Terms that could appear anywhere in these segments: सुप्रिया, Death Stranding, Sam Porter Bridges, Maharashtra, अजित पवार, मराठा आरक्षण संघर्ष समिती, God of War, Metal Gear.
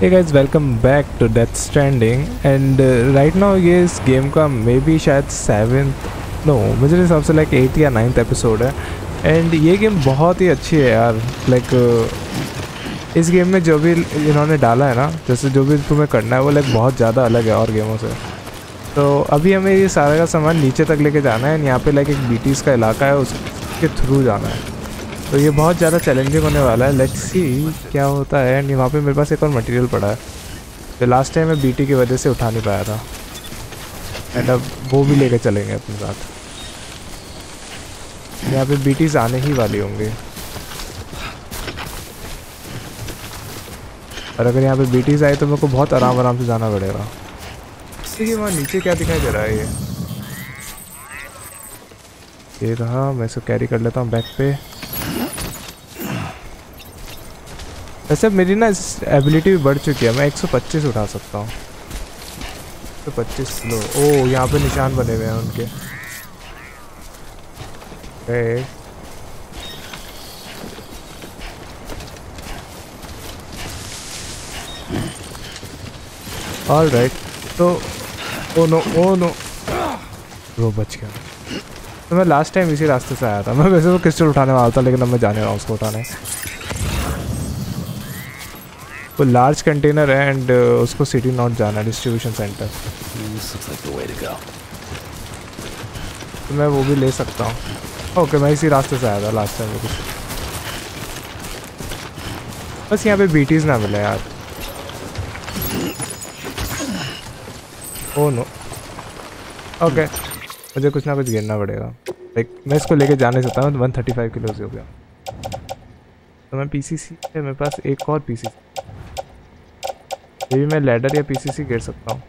Hey guys, welcome back to Death Stranding and right now ये इस game का maybe शायद 7th no मेरे हिसाब से लाइक 8th या 9th एपिसोड है एंड ये गेम बहुत ही अच्छी है यार। लाइक इस गेम में जो भी इन्होंने डाला है ना, जैसे जो भी तुम्हें करना है वो लाइक बहुत ज़्यादा अलग है और गेमों से। तो अभी हमें ये सारा का सामान नीचे तक लेके जाना है एंड यहाँ पे लाइक एक बीटीज़ का इलाका है, उसके थ्रू जाना है। तो ये बहुत ज़्यादा चैलेंजिंग होने वाला है। लेट्स सी क्या होता है। एंड वहाँ पे मेरे पास एक और मटेरियल पड़ा है जो लास्ट टाइम मैं बीटी की वजह से उठा नहीं पाया था एंड अब वो भी लेकर चलेंगे अपने साथ। यहाँ पे बीटीज आने ही वाली होंगी और अगर यहाँ पे बीटीज आए तो मेरे को बहुत आराम से जाना पड़ेगा। ठीक है, वहाँ नीचे क्या दिखाई दे रहा है? ये रहा, मैं इसको कैरी कर लेता हूँ बैक पे। वैसे मेरी ना एबिलिटी भी बढ़ चुकी है, मैं 125 उठा सकता हूँ। 125 किलो। ओह, यहाँ पे निशान बने हुए हैं उनके। ऑल राइट, तो ओ नो वो बच गया। तो मैं लास्ट टाइम इसी रास्ते से आया था। मैं वैसे वो क्रिस्टल उठाने वाला था लेकिन अब मैं जाने वाला हूँ उसको उठाने। वो लार्ज कंटेनर है एंड उसको सिटी नॉट जाना, डिस्ट्रीब्यूशन सेंटर। तो मैं वो भी ले सकता हूँ। ओके, मैं इसी रास्ते से आया था लास्ट टाइम। बस यहाँ पे बीटीज ना मिले यार। ओह नो। ओके, मुझे कुछ ना कुछ गिरना पड़ेगा। लाइक मैं इसको लेके जाने सकता हूँ। 135 किलो से हो गया। तो मैं पीसीसी है, मेरे पास एक और पीसीसी। ये भी मैं लैडर या पीसीसी गिर सकता हूँ।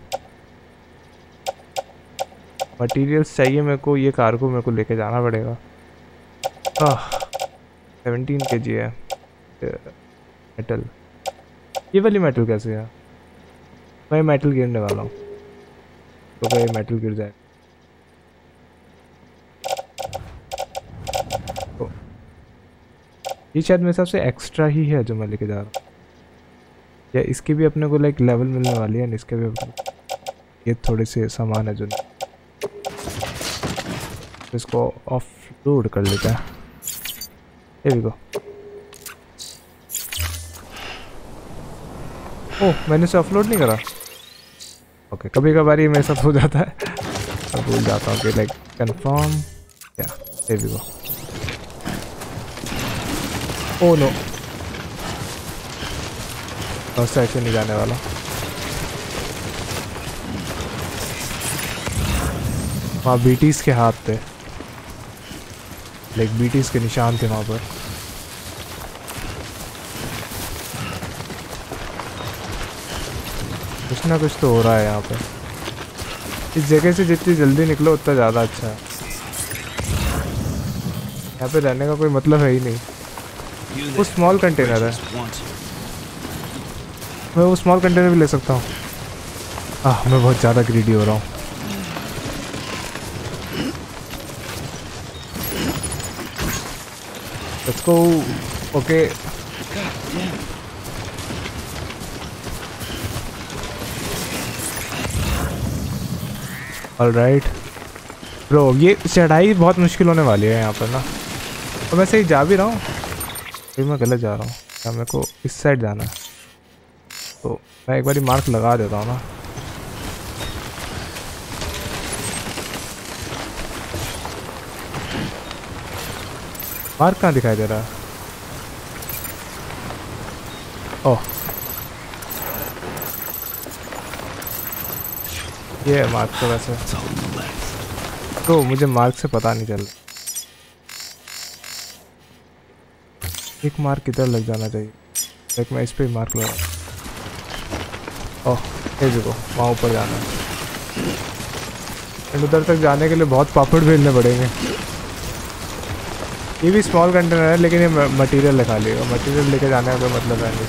मटेरियल्स चाहिए मेरे को। ये कार्गो मेरे को लेके जाना पड़ेगा। 17 kg है मेटल। ये वाली मेटल कैसे है? मैं मेटल गिरने वाला हूँ तो भाई मेटल गिर जाए। ये शायद मेरे हिसाब से एक्स्ट्रा ही है जो मैं लेके जा रहा हूँ। या इसकी भी अपने को लाइक लेवल मिलने वाली है एंड इसके भी ये थोड़े से सामान है जो इसको ऑफ रोड कर लेता है। ये देखो। ओह, मैंने इसे ऑफलोड नहीं करा। ओके, कभी कभार ये मेरे साथ हो जाता है। अब भूल जाता हूँ कि लाइक कन्फर्म या ये देखो। ओह नो, उससे ऐसे नहीं जाने वाला। वहाँ बीटीज के हाथ थे, लाइक बीटीज के निशान थे वहाँ पर। कुछ ना कुछ तो हो रहा है यहाँ पर। इस जगह से जितनी जल्दी निकलो उतना ज़्यादा अच्छा है। यहाँ पे रहने का कोई मतलब है ही नहीं। वो स्मॉल कंटेनर है, मैं वो स्मॉल कंटेनर भी ले सकता हूँ। मैं बहुत ज़्यादा ग्रीडी हो रहा हूँ। इसको ओके, ऑलराइट ब्रो। ये चढ़ाई बहुत मुश्किल होने वाली है यहाँ पर ना। तो मैं सही जा भी रहा हूँ, फिर मैं गलत जा रहा हूँ। क्या मेरे को इस साइड जाना है? तो मैं एक बारी मार्क लगा देता हूँ ना। मार्क कहाँ दिखाई दे रहा है? ओह, ये है मार्क। तो वैसे तो मुझे मार्क से पता नहीं चल। एक मार्क किधर लग जाना चाहिए? एक मैं इस पर मार्क लगा। ओह, ये देखो, वहाँ ऊपर जाना है। उधर तक जाने के लिए बहुत पापड़ भेजने पड़ेंगे। ये भी स्मॉल कंटेनर है लेकिन ये मटेरियल लिखा लेगा। मटेरियल लेके जाने का मतलब है नहीं।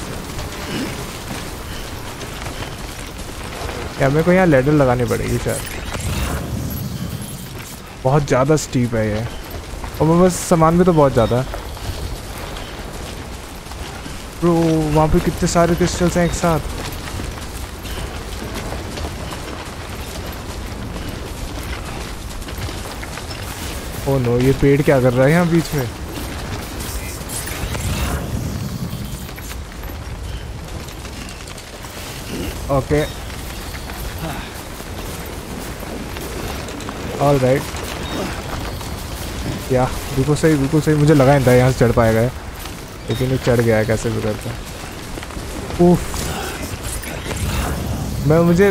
क्या मेरे को यहाँ लैडर लगानी पड़ेगी? सर बहुत ज़्यादा स्टीप है ये और बस सामान भी तो बहुत ज़्यादा है। तो वहाँ पे कितने सारे क्रिस्टल्स हैं एक साथ। ओ नो, ये पेड़ क्या कर रहा है यहाँ बीच में? Okay, all right. या बिल्कुल सही, बिल्कुल सही। मुझे लगा नहीं था यहाँ से चढ़ पाएगा, लेकिन ये चढ़ गया है कैसे भी करके। उफ, मैं मुझे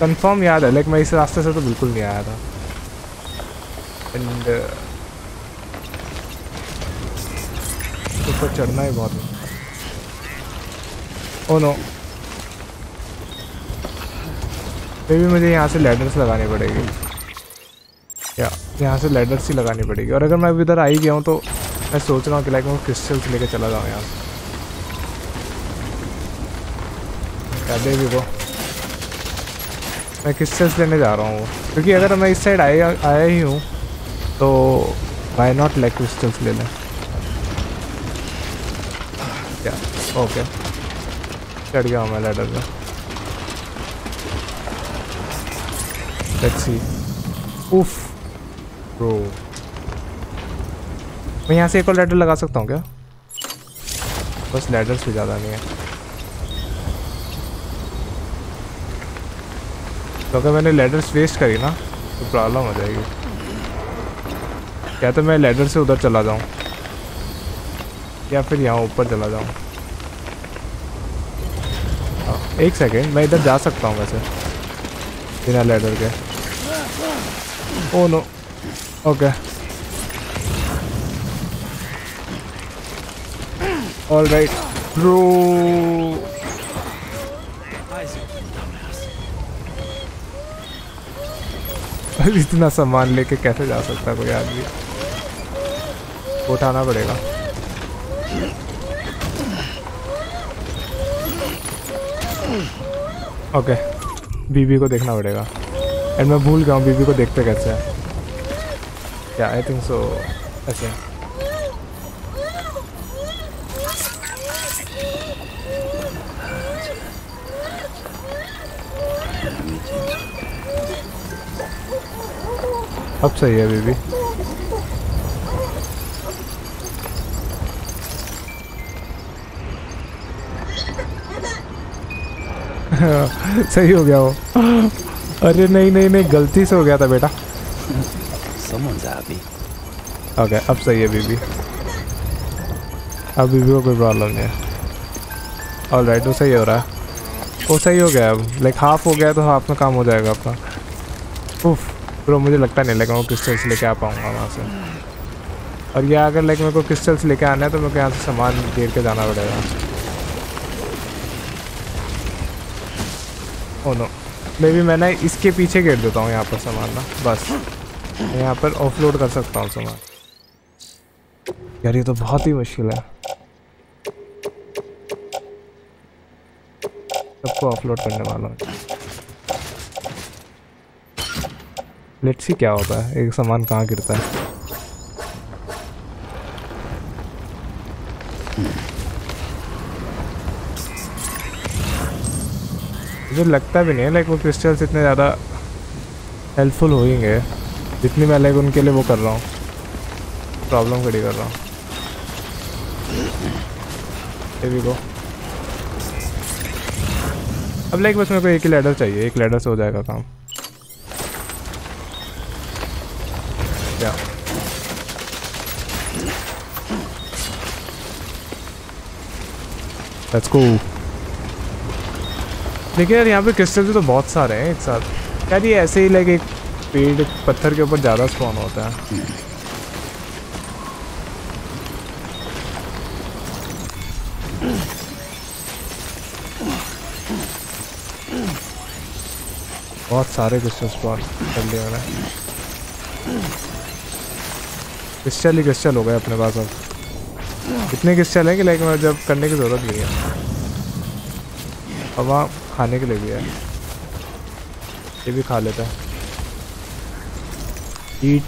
कंफर्म याद है, लेकिन मैं इस रास्ते से तो बिल्कुल नहीं आया था। एंड ऊपर चढ़ना ही बहुत है। ओह नो, मे भी मुझे यहाँ से लैडर्स लगानी पड़ेगी। या यहाँ से लैडर्स ही लगानी पड़ेगी। और अगर मैं अभी इधर आ ही गया हूँ तो मैं सोच रहा हूँ कि लाइक मैं क्रिस्टल्स लेके चला जाऊँ यहाँ से। क्या दे भी वो, मैं क्रिस्टल्स लेने जा रहा हूँ, क्योंकि अगर मैं इस साइड आया ही हूँ तो वाई नॉट लाइक क्रिस्टल्स ले लें। क्या ओके, चढ़ गया हूँ मैं लैडर पे। Let's see. उफ ब्रो, मैं यहाँ से एक और लैडर लगा सकता हूँ क्या? बस लैडर से ज़्यादा नहीं है। तो अगर मैंने लैडर्स वेस्ट करी ना तो प्रॉब्लम हो जाएगी। या तो मैं लैडर से उधर चला जाऊँ या फिर यहाँ ऊपर चला जाऊँ। एक सेकेंड, मैं इधर जा सकता हूँ वैसे बिना लैडर के। Oh no, okay, all right bro. इतना सामान लेके कैसे जा सकता कोई आदमी? उठाना पड़ेगा। ओके, बीबी को देखना पड़ेगा। एंड मैं भूल गया हूँ बीबी को देखते कैसे है। क्या आई थिंक सो ऐसे। अब सही है बीबी। सही हो गया वो। अरे नहीं नहीं नहीं, गलती से हो गया था बेटा। समझ आ गई। ओके, अब सही है बीबी। अब बीबी को कोई प्रॉब्लम नहीं है। ऑल राइट, वो सही हो रहा है, वो सही हो गया। अब लाइक हाफ हो गया तो हाफ में काम हो जाएगा अपना। उफ ब्रो, मुझे लगता नहीं लेकिन वो क्रिस्टल्स लेके आ पाऊँगा वहाँ से। और यह अगर लाइक मेरे को क्रिस्टल्स लेके आना है तो मेरे को यहाँ से सामान घेर के जाना पड़ेगा। ओह नो, मे भी मैंने इसके पीछे घेर देता हूँ यहाँ पर सामान ना। बस यहाँ पर ऑफलोड कर सकता हूँ सामान। यार ये तो बहुत ही मुश्किल है, सबको ऑफलोड करने वाला हूँ। लेट्स सी क्या होता है, एक सामान कहाँ गिरता है। मुझे लगता भी नहीं है लाइक वो क्रिस्टल्स इतने ज़्यादा हेल्पफुल होंगे जितनी मैं लाइक उनके लिए वो कर रहा हूँ, प्रॉब्लम खड़ी कर रहा हूँ। ये भी को अब लाइक बस मेरे को एक ही लैडर चाहिए, एक लैडर से हो जाएगा काम। Yeah. Let's go. देखिए यार यहाँ पे क्रिस्टल्स तो बहुत सारे हैं एक साथ। यार ये ऐसे ही लाइक एक पेड़ पत्थर के ऊपर ज़्यादा स्पॉन होता है। बहुत सारे क्रिस्टल स्पॉन कर लिए मैंने। क्रिस्टल ही क्रिस्टल हो गए अपने पास। अब इतने क्रिस्टल हैं कि लाइक मैं जब करने की ज़रूरत नहीं है। अब वहाँ खाने के लिए भी है, ये भी खा लेता है। ईट।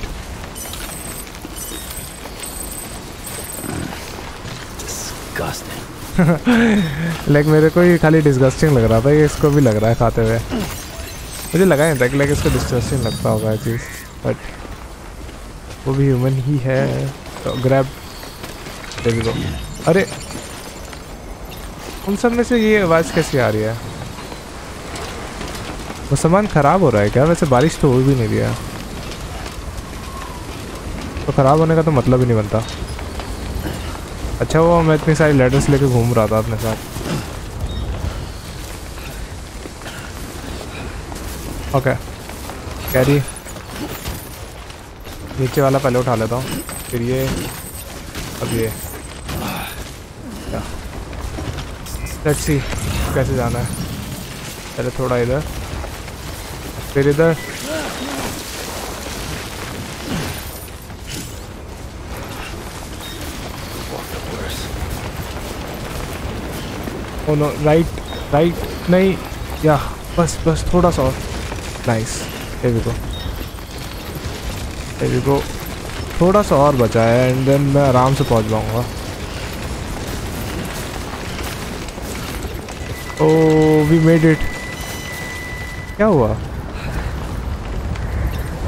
लाइक मेरे को ये खाली डिस्गस्टिंग लग रहा था, ये इसको भी लग रहा है खाते हुए। मुझे लगा नहीं था कि लाइक इसको डिस्गस्टिंग लगता होगा चीज़, बट वो भी ह्यूमन ही है। तो ग्रैब, देयर वी गो। अरे उन सब में से ये आवाज़ कैसे आ रही है? वो सामान ख़राब हो रहा है क्या? वैसे बारिश तो हो भी नहीं रहा है, तो ख़राब होने का तो मतलब ही नहीं बनता। अच्छा वो मैं इतनी सारी लेटर्स लेके घूम रहा था अपने साथ। ओके कैरी नीचे वाला पहले उठा लेता हूँ, फिर ये, अब ये लेट्स सी कैसे जाना है। पहले थोड़ा इधर, फिर इधर, नो राइट राइट नहीं या बस बस थोड़ा सा और। नाइस हेवी को, हेवी को थोड़ा सा और बचा है एंड देन मैं आराम से पहुंच जाऊंगा। Oh we made it. क्या हुआ?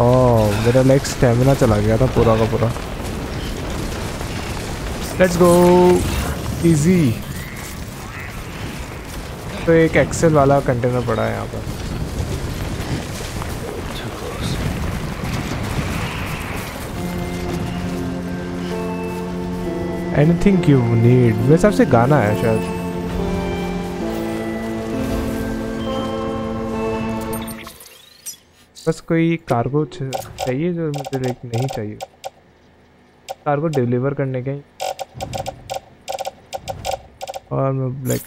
ओह मेरा लाइक स्टेमिना चला गया था पूरा का पूरा। Let's go easy. तो एक एक्सेल वाला कंटेनर पड़ा है यहाँ पर। एनीथिंग यू नीड, मेरे हिसाब से गाना है शायद। बस कोई कार्गो चाहिए जो मुझे लाइक नहीं चाहिए, कार्गो डिलीवर करने के। और मैं लाइक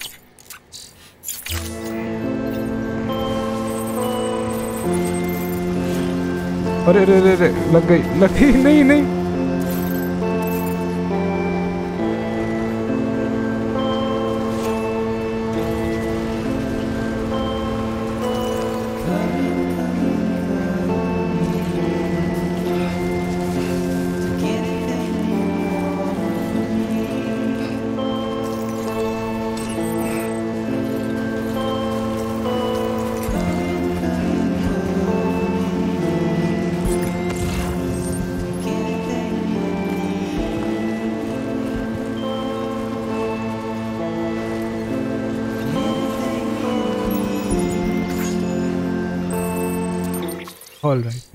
अरे अरे अरे लग गई, लग गई। नहीं नहीं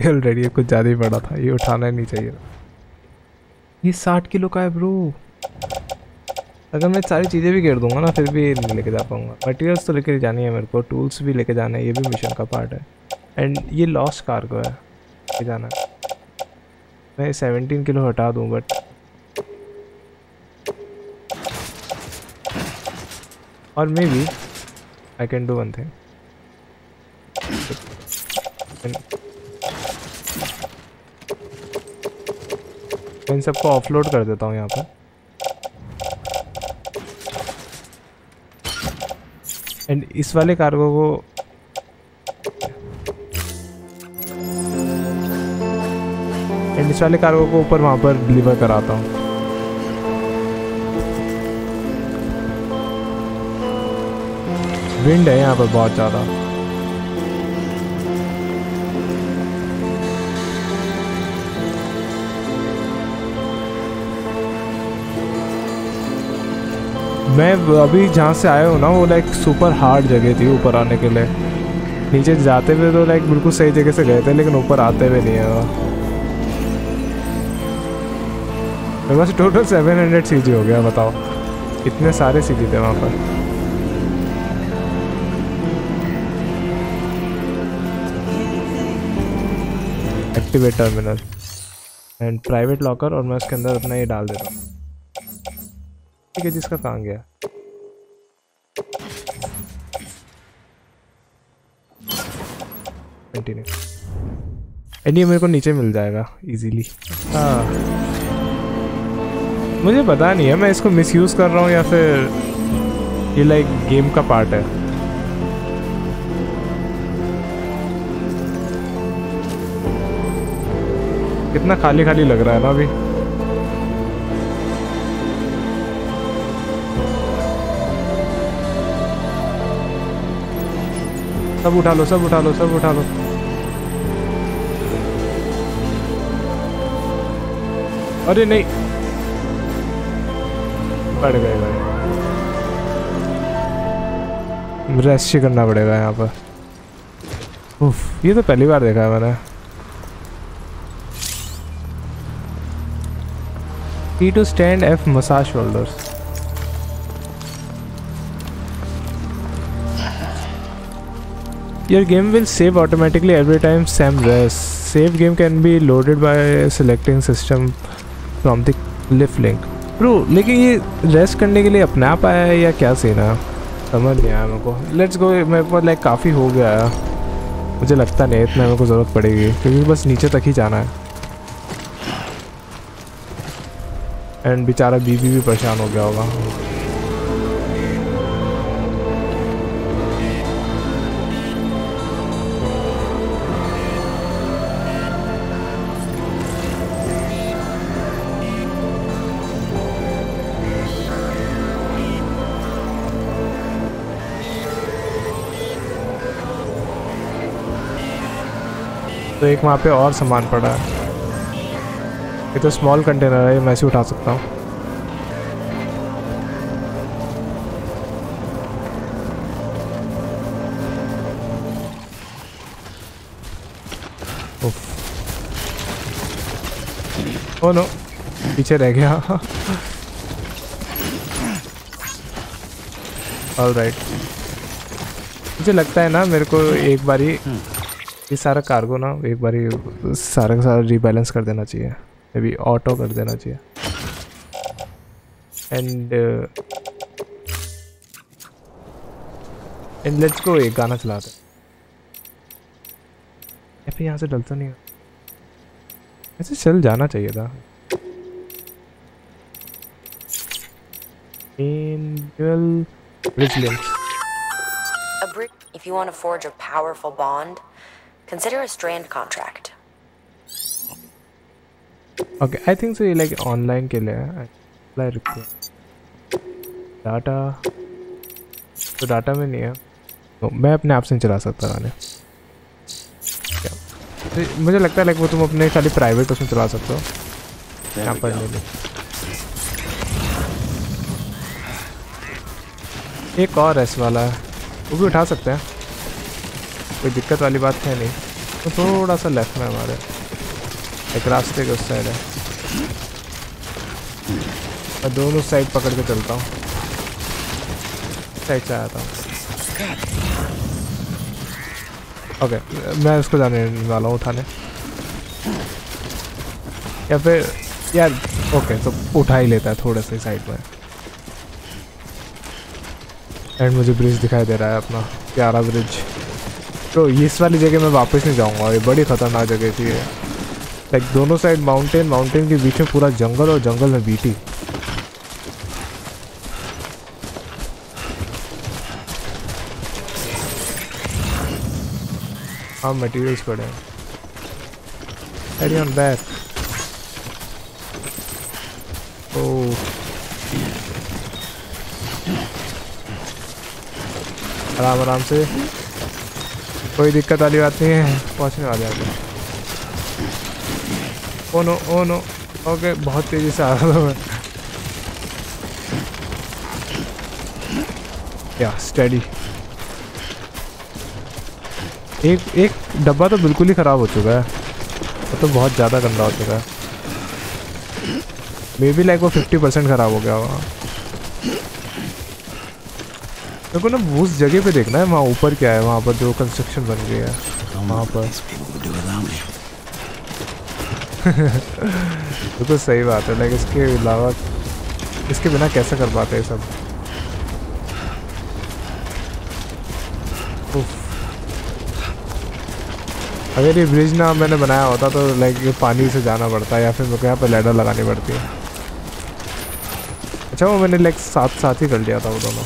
ऑलरेडी कुछ ज़्यादा ही बड़ा था, ये उठाना ही नहीं चाहिए। ये 60 किलो का है ब्रो। अगर मैं सारी चीज़ें भी गिर दूंगा ना फिर भी नहीं लेके जा पाऊंगा। मटेरियल्स तो लेके जानी है मेरे को, टूल्स भी लेके जाना है, ये भी मिशन का पार्ट है। एंड ये लॉस्ट कार्गो है, लेके जाना है। मैं 17 किलो हटा दूँ बट और maybe I can do one thing. इन सबको ऑफलोड कर देता हूँ यहाँ पर एंड इस वाले कार्गो को ऊपर वहाँ पर डिलीवर कराता हूँ। विंड है यहाँ पर बहुत ज़्यादा। मैं अभी जहाँ से आया हूँ ना वो लाइक सुपर हार्ड जगह थी ऊपर आने के लिए। नीचे जाते हुए तो लाइक बिल्कुल सही जगह से गए थे लेकिन ऊपर आते हुए नहीं आया। मेरे पास टोटल 700 सीजी हो गया, बताओ इतने सारे सीजी थे वहाँ पर। Activate terminal and private locker और मैं उसके अंदर अपना ये डाल देता हूँ। ठीक है जिसका काम गया। कंटिन्यू एंड ये मेरे को नीचे मिल जाएगा इजीली। हाँ मुझे पता नहीं है मैं इसको मिसयूज़ कर रहा हूँ या फिर ये लाइक गेम का पार्ट है। कितना खाली खाली लग रहा है ना अभी। सब उठा लो, सब उठा लो, सब उठा लो। अरे नहीं पड़ गए भाई, रेस्ट ही करना पड़ेगा यहाँ पर। उफ, ये तो पहली बार देखा है मैंने। E to stand, F massage shoulders. Your game will save automatically every time Sam rests. Save game can be loaded by selecting system from the lift link. Bro, लेकिन ये rest करने के लिए अपने आप आया है या क्या सीन है, समझ नहीं आया मेरे को। Let's go, मेरे को लाइक काफ़ी हो गया है, मुझे लगता नहीं इतना मेरे को ज़रूरत पड़ेगी क्योंकि बस नीचे तक ही जाना है। एंड बेचारा बीबी भी परेशान हो गया होगा। तो एक वहाँ पे और सामान पड़ा है, ये तो स्मॉल कंटेनर है, मैं इसे उठा सकता हूँ। ओह नो, पीछे रह गया। ऑलराइट, मुझे लगता है ना मेरे को एक बारी ये सारा कार्गो ना एक बारी सारा का सारा रिबैलेंस कर देना चाहिए, अभी ऑटो कर देना चाहिए। एंड लेट्स को एक गाना चलाते हैं। ऐसे यहाँ से डलता नहीं है, ऐसे चल जाना चाहिए था। Angel Resilience. A brick. If you want to forge a powerful bond, consider a strand contract. Okay, I think so ये लाइक ऑनलाइन के लिए अप्लाई रखते हैं। डाटा तो डाटा में नहीं है तो मैं अपने आप से नहीं चला सकता गाने। तो मुझे लगता है लाइक वो तुम अपने खाली प्राइवेट उसमें चला सकते हो, यहाँ पर नहीं। एक और एस वाला है, वो भी उठा सकते हैं, कोई दिक्कत वाली बात है नहीं। तो थोड़ा सा लेफ्ट में हमारे एक रास्ते के उस साइड है, मैं दोनों साइड पकड़ के चलता हूँ, साइड से आता हूँ। ओके, मैं उसको जाने वाला हूँ उठाने, या फिर यार ओके तो उठा ही लेता है थोड़े से साइड में। एंड मुझे ब्रिज दिखाई दे रहा है अपना प्यारा ब्रिज। तो इस वाली जगह मैं वापस नहीं जाऊँगा, ये बड़ी ख़तरनाक जगह थी ये। लाइक दोनों साइड माउंटेन, माउंटेन के बीच में पूरा जंगल और जंगल में बीटी। हाँ मटेरियल्स पड़े हैं, कैरी ऑन बैक। ओह आराम आराम से, कोई दिक्कत वाली बात नहीं है, पहुँचने वाले हैं। ओ नो ओके, बहुत तेज़ी से आ रहा है या स्टडी। एक डब्बा तो बिल्कुल ही ख़राब हो चुका है, वो तो बहुत ज़्यादा गंदा हो चुका है। मे बी लाइक वो 50% ख़राब हो गया वहाँ। मेरे को ना उस जगह पे देखना है, वहाँ ऊपर क्या है, वहाँ पर जो कंस्ट्रक्शन बन गई है वहाँ पर। बिल्कुल तो सही बात है, लाइक इसके अलावा इसके बिना कैसे कर पाते हैं सब। अगर ये ब्रिज ना मैंने बनाया होता तो लाइक ये पानी से जाना पड़ता है, या फिर मुझे यहाँ पर लैडर लगानी पड़ती है। अच्छा वो मैंने लाइक साथ ही कर लिया था वो दोनों।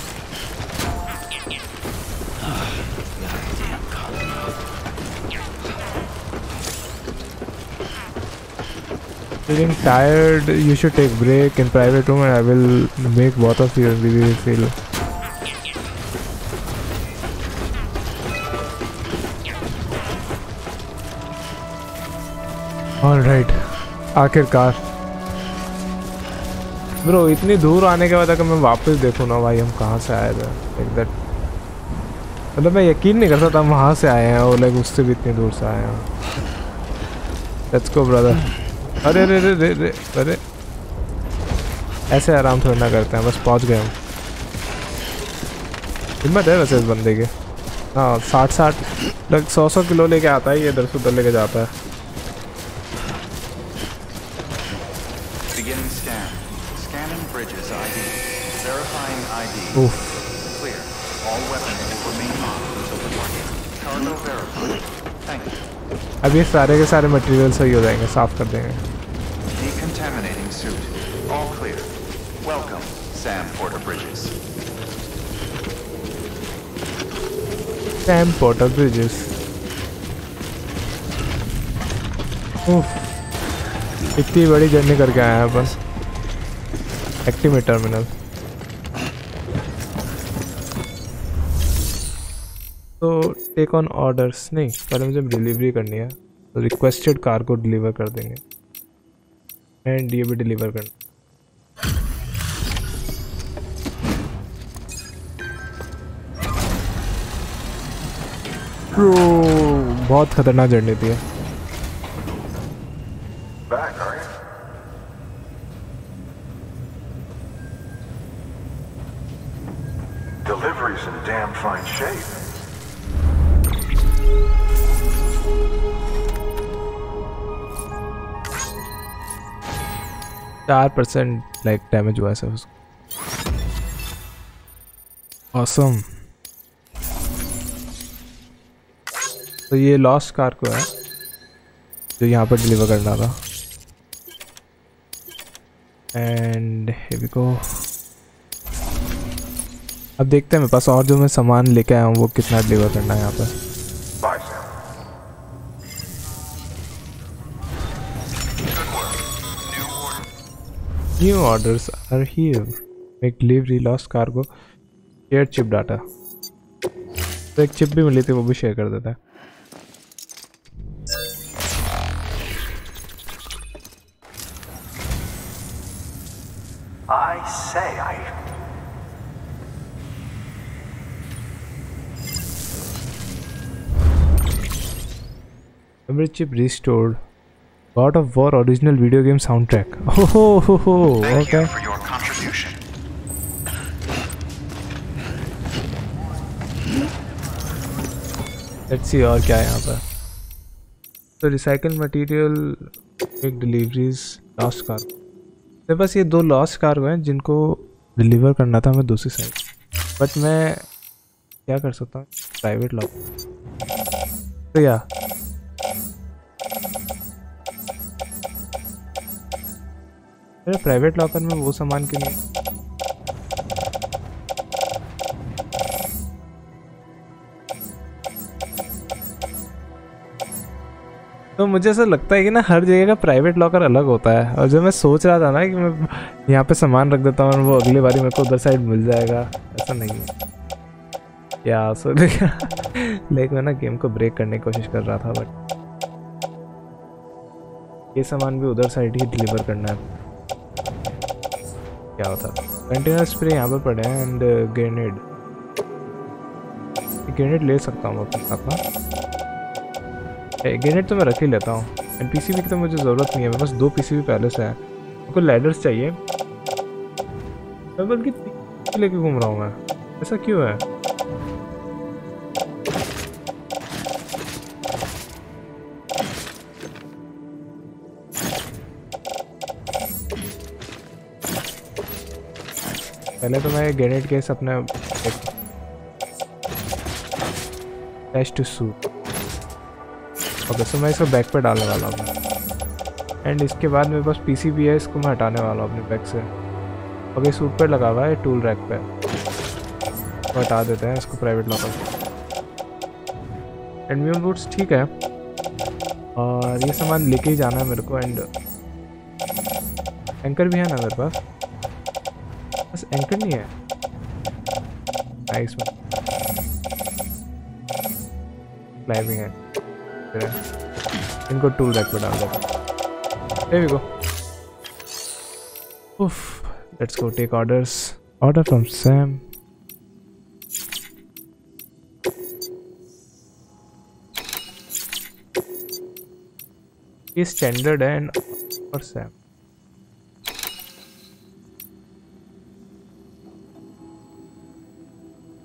Feeling tired? You should take break in private room, and I will make both of you feel. All right, आखिरकार ब्रो इतनी दूर आने के बाद अगर मैं वापस देखूँ ना भाई हम कहाँ से आए थे एकदम, मतलब मैं यकीन नहीं कर सकता हम वहाँ से आए हैं और लाइक उससे भी इतनी दूर से आए हैं। Let's go brother. अरे अरे अरे अरे अरे ऐसे आराम थोड़ा ना करते हैं, बस पहुँच गए हम। हिम्मत है वैसे इस बंदे के, हाँ 60 लग 100 किलो लेके आता है ये, इधर से उधर लेके जाता है। उफ अब ये सारे के सारे मटेरियल सही हो जाएंगे, साफ कर देंगे। Decontaminating suit. All clear. Welcome, Sam Porter Bridges. Sam Porter Bridges. उफ इतनी बड़ी जर्नी करके आए हैं बस। Active terminal. तो टेक ऑन ऑर्डर्स नहीं, पहले मुझे डिलीवरी करनी है तो रिक्वेस्टेड कार को डिलीवर कर देंगे एंड ये भी डिलीवर करना। बहुत खतरनाक जर्नी थी है। Delivery's in damn fine shape. चार 4% लाइक डैमेज हुआ है सर उसको। ऑसम। तो ये लॉस्ट कार को है जो यहाँ पर डिलीवर करना था। And here we go. अब देखते हैं मेरे पास और जो मैं सामान लेके आया हूँ वो कितना डिलीवर करना है यहाँ पर। New orders are here. Make delivery lost cargo. Share chip data. तो एक चिप भी मिली थी वो भी शेयर कर देता है। Memory chip restored. God of War original video game soundtrack. Oh ho ho. Okay. Thank you for your contribution. Let's see और क्या है यहाँ पर। तो recycle material, make deliveries, lost cargo. मेरे पास ये दो lost cargo हैं जिनको deliver करना था मैं दूसरी साइड, but मैं क्या कर सकता हूँ private lock। तो या मेरे प्राइवेट लॉकर में वो सामान के लिए तो मुझे ऐसा लगता है कि ना हर जगह का प्राइवेट लॉकर अलग होता है। और जब मैं सोच रहा था ना कि मैं यहाँ पे सामान रख देता हूँ वो अगली बारी मेरे को उधर साइड मिल जाएगा, ऐसा नहीं है या सो लेकिन मैं ना गेम को ब्रेक करने की कोशिश कर रहा था बट ये सामान भी उधर साइड ही डिलीवर करना है। क्या होता कंटेनर स्प्रे यहाँ पर पड़े हैं एंड ग्रेनेड, ग्रेनेड ले सकता हूँ अपना। ग्रेनेड तो मैं रख ही लेता हूँ एंड पीसीबी की तो मुझे ज़रूरत नहीं है, मेरे पास 2 पीसीबी पहले से हैं। मुझको लैडर्स चाहिए, मैं बल्कि लेके घूम रहा हूँ मैं, ऐसा क्यों है? पहले तो मैं ग्रेनेड केस अपने टेस्ट सूट ओके सो मैं इसको बैग पे डालने वाला हूँ एंड इसके बाद मेरे पास पीसीबी है, इसको मैं हटाने वाला हूँ अपने बैग से। ओके सूट पे लगा हुआ है टूल रैक पे, तो हटा देते हैं इसको private locker. And mule boots ठीक है और ये सामान लेके ही जाना है मेरे को। एंड एंकर भी है ना मेरे पास, एंकर नहीं है। नाइस क्लाइंबिंग है, इनको टूल रैक पर डाल देता हूँ। There we go. उफ Let's go take orders. Order from Sam. Is standard and for Sam.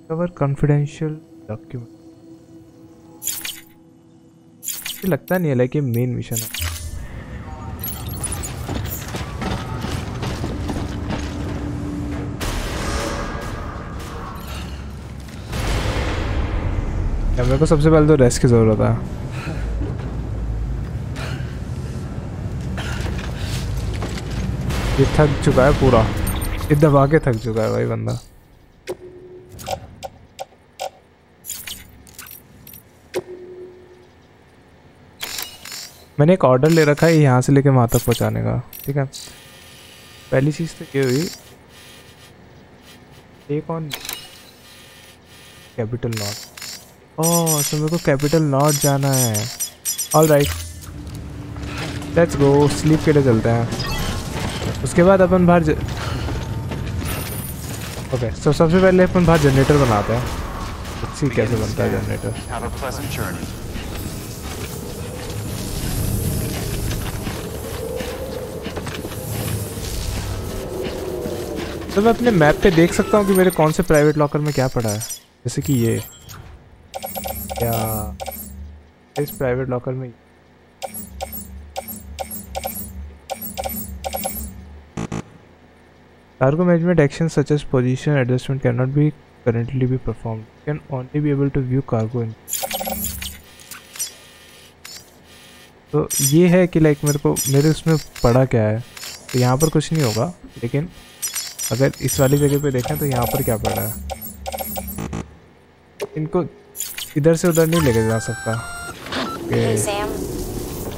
Cover confidential document. लगता नहीं है लाइक ये मेन मिशन है. मेरे को सबसे पहले तो रेस्ट की जरूरत है. ये थक चुका है पूरा, ये दबा के थक चुका है भाई बंदा. मैंने एक ऑर्डर ले रखा है यहाँ से लेके वहाँ तक पहुँचाने का. ठीक है, पहली चीज़ तो ये हुई टेक ऑन कैपिटल नॉट. ओह तो मेरे को कैपिटल नॉट जाना है. ऑलराइट लेट्स गो, स्लीप के लिए चलते हैं. उसके बाद अपन बाहर ओके तो सबसे पहले अपन बाहर जनरेटर बनाते हैं. अच्छी कैसे बनता है जनरेटर. तो मैं अपने मैप पे देख सकता हूँ कि मेरे कौन से प्राइवेट लॉकर में क्या पड़ा है. जैसे कि ये या इस प्राइवेट लॉकर में cargo management actions such as position adjustment cannot be currently be performed. You can only be able to view cargo. तो ये है कि लाइक मेरे को मेरे उसमें पड़ा क्या है. तो यहाँ पर कुछ नहीं होगा, लेकिन अगर इस वाली जगह पे देखें तो यहाँ पर क्या पड़ा है. इनको इधर से उधर नहीं लेके जा सकता. Hey Sam,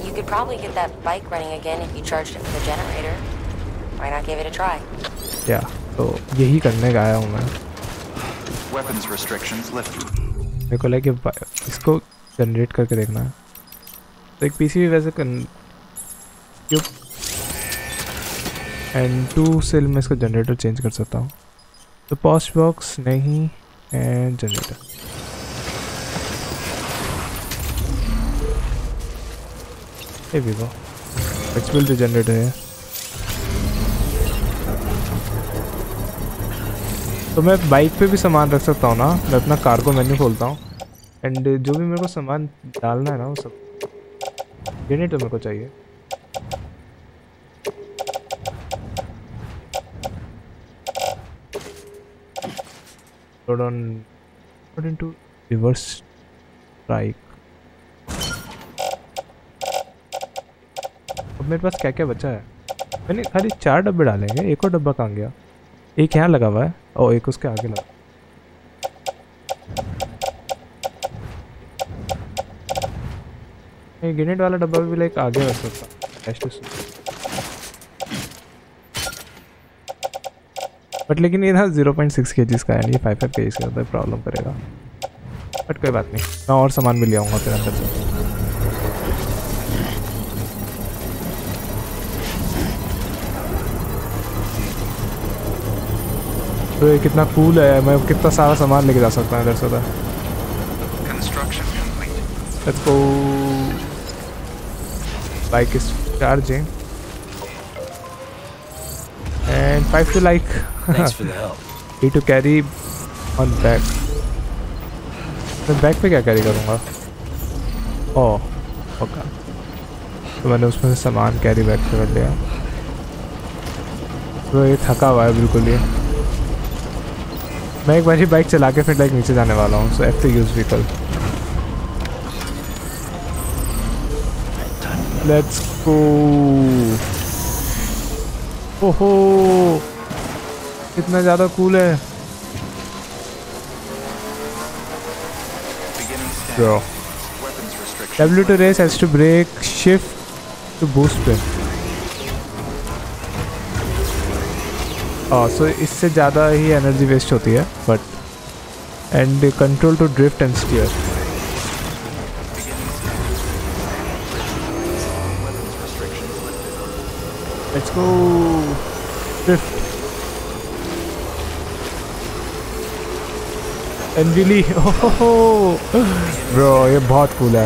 you could probably get that bike running again if you charged it with a generator. Why not give it a try? या तो यही करने का आया हूँ मैं. मेरे को लगे इसको जनरेट करके देखना है. तो एक पीसीबी वैसे एंड 2 सेल में इसका जनरेटर चेंज कर सकता हूँ. तो पॉस्ट बॉक्स नहीं एंड जनरेटर. ये भी वो एक्चुअल जो जनरेटर है. तो मैं बाइक पे भी सामान रख सकता हूँ ना. मैं अपना कार्गो मेन्यू खोलता हूँ एंड जो भी मेरे को सामान डालना है ना वो सब यूनिट मेरे को चाहिए. Load on load into reverse strike. अब मेरे पास क्या क्या बचा है. मैंने खाली 4 डब्बे डालेंगे. एक और डब्बा कहाँ गया. एक यहाँ लगा हुआ है और एक उसके आगे लगा. ये ग्रेनेड वाला डब्बा भी लाइक आगे रख सकता. बट लेकिन ये ना 0.6 kg का है, ये 5 kg का तो प्रॉब्लम करेगा. बट कोई बात नहीं, मैं और सामान भी ले आऊँगा फिर अंदर से. तो ये कितना कूल है, मैं कितना सारा सामान लेके जा सकता हूँ इधर से उधर. Let's go. Bike is charging and 5 to like E to carry on back. मैं बैक पे क्या कैरी करूँगा. ओह ओके, तो मैंने उसमें सामान कैरी बैक कर लिया. तो ये थका हुआ है बिल्कुल. ये मैं एक बार ही बाइक चला के फिर लाइक नीचे जाने वाला हूँ. So F to use vehicle. Let's go. ओहो कितना ज़्यादा कूल है. W to race, S to brake, shift to boost पे. सो इससे ज़्यादा ही एनर्जी वेस्ट होती है. But and control to drift and steer. Let's go drift. Anjali, bro ये बहुत कूल है,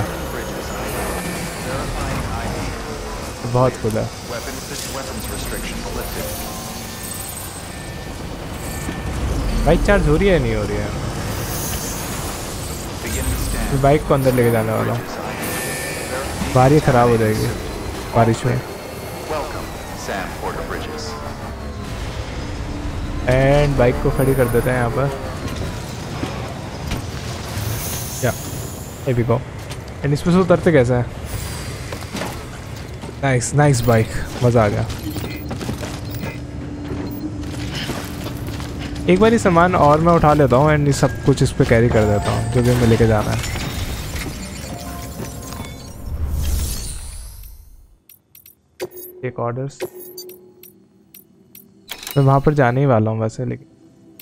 बहुत कूल है। बाइक चार्ज हो रही है नहीं हो रही है? बाइक को अंदर लेके जाने वाला, बारिश खराब हो जाएगी बारिश में। एंड बाइक को खड़ी कर देते हैं यहाँ पर या ये भी को। एंड इसमें से उतरते कैसे है? नाइस नाइस बाइक, मज़ा आ गया। एक बार ये सामान और मैं उठा लेता हूँ एंड सब कुछ इस पे कैरी कर देता हूँ जो भी मैं लेके जाना है। एक ऑर्डर्स, मैं वहाँ पर जाने ही वाला हूँ वैसे, लेकिन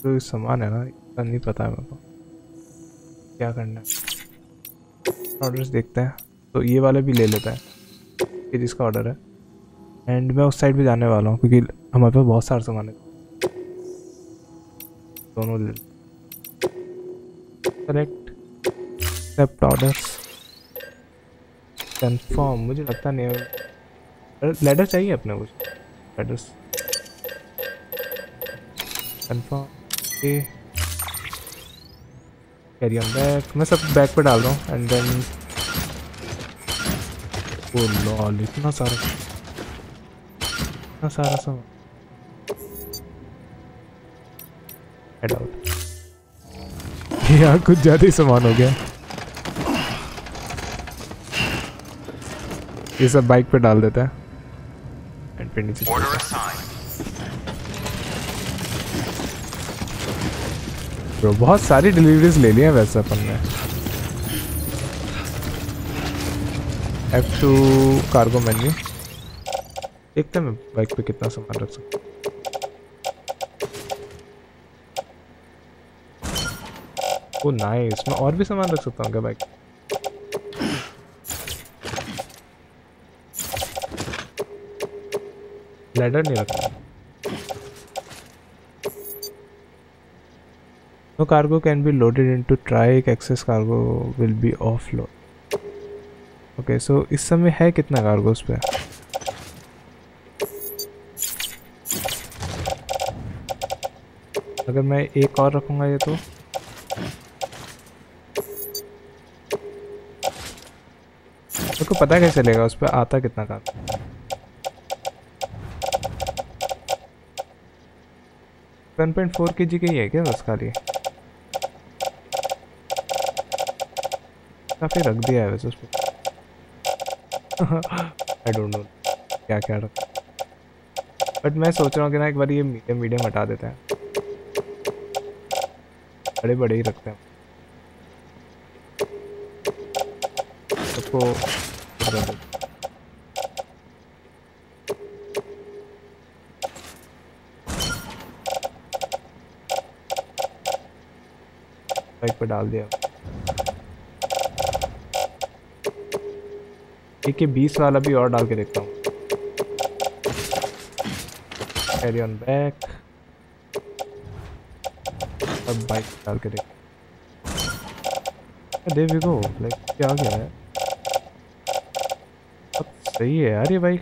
जो सामान है ना इतना नहीं पता है मेरे को क्या करना है। ऑर्डर्स देखते हैं, तो ये वाले भी ले लेता है जिसका ऑर्डर है। एंड मैं उस साइड भी जाने वाला हूँ क्योंकि हमारे पास बहुत सारा सामान है। दोनों करेक्ट, एक्सेप्ट ऑर्डर्स, कंफर्म। मुझे लगता नहीं है लेडर चाहिए अपने कुछ ladders, confirm okay. Carry on bag, मैं सब बैग पे डाल रहा हूँ एंड देन ओ लॉल इतना सारा सब आउट। यहाँ कुछ ज्यादा ही सामान हो गया, ये सब बाइक पे डाल देता है एंड फिर नीचे। तो बहुत सारी डिलीवरीज ले ली हैं वैसे अपन ने। F2 कार्गो मेन्यू, देखते हैं मैं बाइक पे कितना सामान रख सकता हूँ। ओ नाइस, मैं और भी सामान रख सकता हूँ क्या बाइक? लैडर नहीं रखा। No cargo can be loaded into trike, excess cargo will be offload. Okay so इस समय है कितना कार्गो उस पे? अगर मैं एक और रखूँगा ये तो को पता कैसे चलेगा उस पर आता कितना काम? वन 1.4 kg के ही है क्या बस? खाली काफी रख दिया है वैसे उस पर। आई डोंट नो क्या क्या रखा, बट मैं सोच रहा हूँ कि ना एक बार ये मीडियम हटा देते हैं, बड़े बड़े ही रखते हैं सबको। तो बाइक पर डाल दिया। ठीक है 20 वाला भी और डाल के देखता हूँ। कैरी ऑन बैक, अब बाइक डाल के देखता हूँ। देवी को लाइक क्या गया है? सही है यार ये भाई।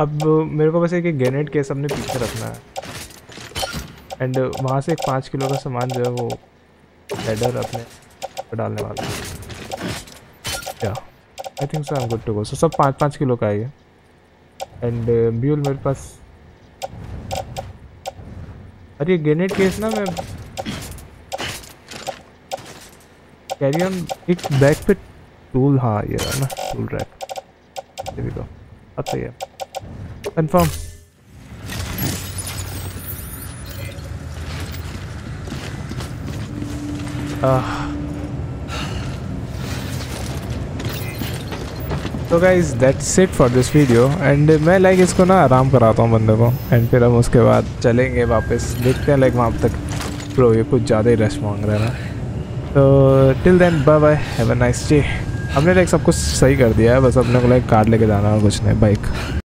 अब मेरे को बस एक ग्रेनेड केस अपने पीछे रखना है एंड वहाँ से एक 5 किलो का सामान जो है वो लेडर अपने डालने वाला है। क्या I think so I am good to go. So सब 5-5 किलो का है एंड ब्यूल मेरे पास। अरे ग्रेनेड केस ना मैं कैरी ऑन एक बैग पे टूल, हाँ ये ना tool rack. There we go, अब सही है कंफर्म। तो guys that's it for this video and मैं लाइक इसको ना आराम कराता हूँ बंदे को एंड फिर हम उसके बाद चलेंगे वापस, देखते हैं लाइक वहाँ तक। प्रो ये कुछ ज़्यादा ही रश मांग रहा है ना, तो till then bye bye, have a nice day. हमने लाइक सब कुछ सही कर दिया है, बस अपने को लाइक कार लेके जाना और कुछ नहीं बाइक।